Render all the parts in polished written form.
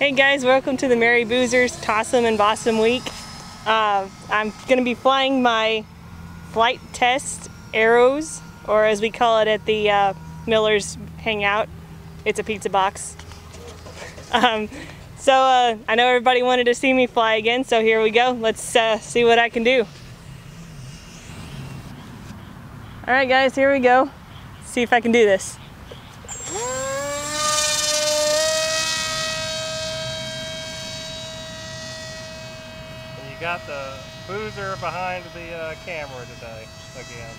Hey guys, welcome to the Merry Boozer's Toss'em and Boss'em Week. I'm going to be flying my Flight Test arrows, or as we call it at the Miller's Hangout, it's a pizza box. I know everybody wanted to see me fly again, so here we go. Let's see what I can do. Alright guys, here we go. Let's see if I can do this. Got the Boozer behind the camera today, again.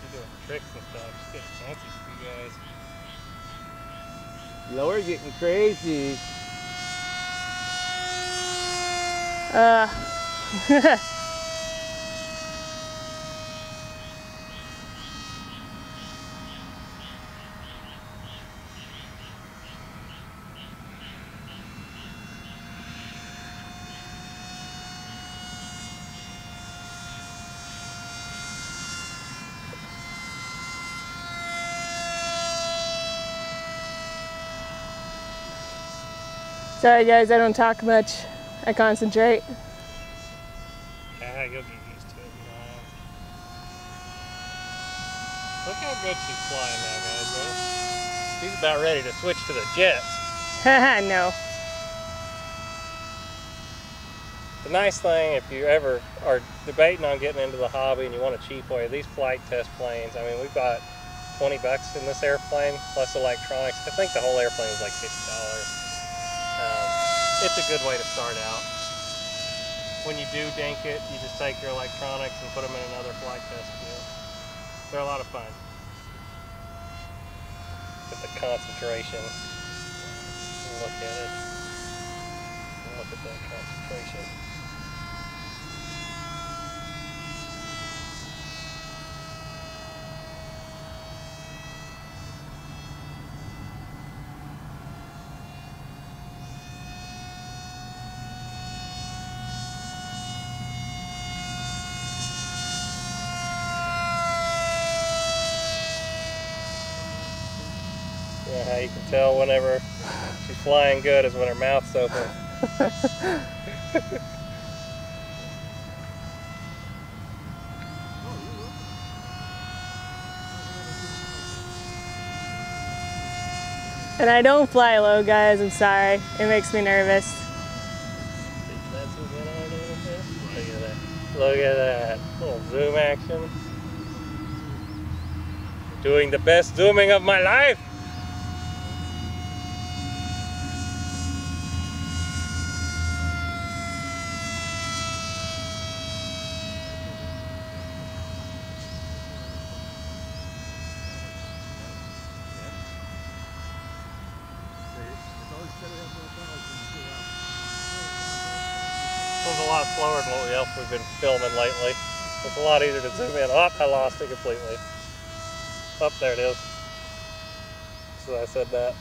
She's doing tricks and stuff. She's getting fancy for you guys. Lower getting crazy. Sorry guys, I don't talk much. I concentrate. Yeah, you'll get used to it, you know. Look how good she's flying now, guys, though. She's about ready to switch to the jets. Haha, no. The nice thing, if you ever are debating on getting into the hobby and you want a cheap way, these flight test planes, I mean, we've got 20 bucks in this airplane, plus electronics. I think the whole airplane is like $50. It's a good way to start out. When you do dink it, you just take your electronics and put them in another flight test kit. They're a lot of fun. But the concentration, look at it. Look at that concentration. How you can tell whenever she's flying good is when her mouth's open. And I don't fly low, guys. I'm sorry. It makes me nervous. Look at that. Look at that. Little zoom action. Doing the best zooming of my life. This one's a lot slower than what else we've been filming lately. It's a lot easier to zoom in. Oh, I lost it completely. Oh, there it is. So I said that.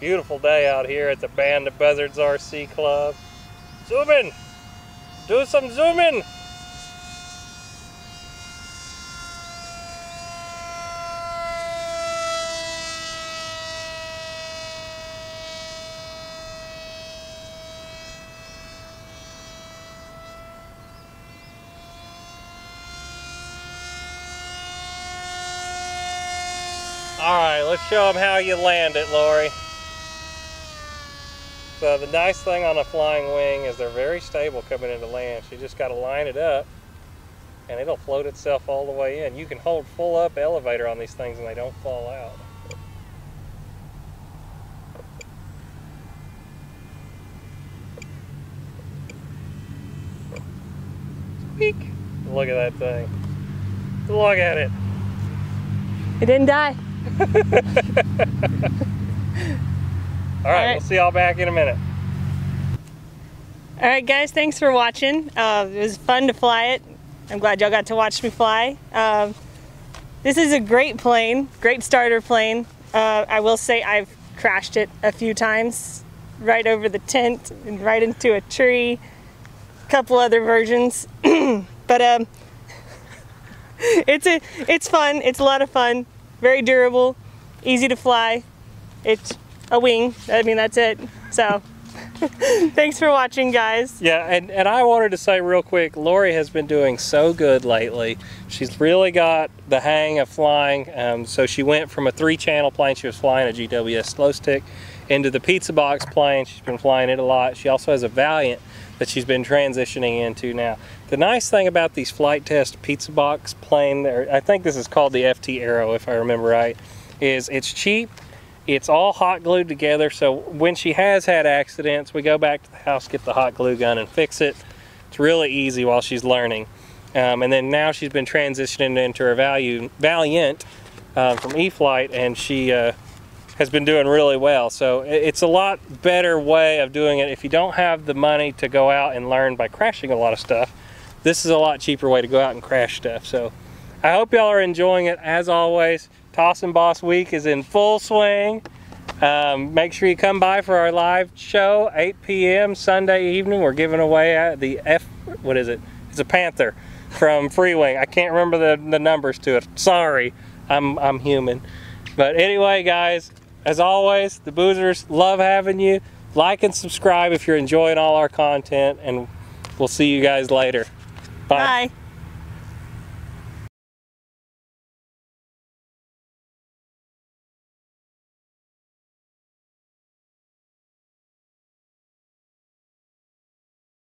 Beautiful day out here at the Band of Bezzards RC Club. Zoom in! Do some zooming! Alright, let's show them how you land it, Lori. So the nice thing on a flying wing is they're very stable coming into land. You just got to line it up and it'll float itself all the way in. You can hold full up elevator on these things and they don't fall out. Squeak! Look at that thing. Look at it. It didn't die. All right, we'll see y'all back in a minute. All right, guys, thanks for watching. It was fun to fly it. I'm glad y'all got to watch me fly. This is a great plane, great starter plane. I will say I've crashed it a few times, right over the tent and right into a tree, a couple other versions. But it's fun, it's a lot of fun, very durable, easy to fly. It's a wing, I mean, that's it, so. Thanks for watching, guys. Yeah, and I wanted to say real quick, Lori has been doing so good lately. She's really got the hang of flying. So she went from a 3-channel plane, she was flying a GWS slow stick, into the pizza box plane. She's been flying it a lot. She also has a Valiant that she's been transitioning into now. The nice thing about these flight test pizza box plane, I think this is called the FT Arrow, if I remember right, is it's cheap. It's all hot glued together, so when she has had accidents, we go back to the house, get the hot glue gun, and fix it. It's really easy while she's learning. And then now she's been transitioning into her Valiant from e-flight, and she has been doing really well. So it's a lot better way of doing it. If you don't have the money to go out and learn by crashing a lot of stuff, this is a lot cheaper way to go out and crash stuff. So I hope y'all are enjoying it, as always. Toss and Boss Week is in full swing. Make sure you come by for our live show, 8 p.m. Sunday evening. We're giving away the It's a Panther from Freewing. I can't remember the numbers to it. Sorry, I'm human. But anyway, guys, as always, the Boozers love having you. Like and subscribe if you're enjoying all our content, and we'll see you guys later. Bye. Bye.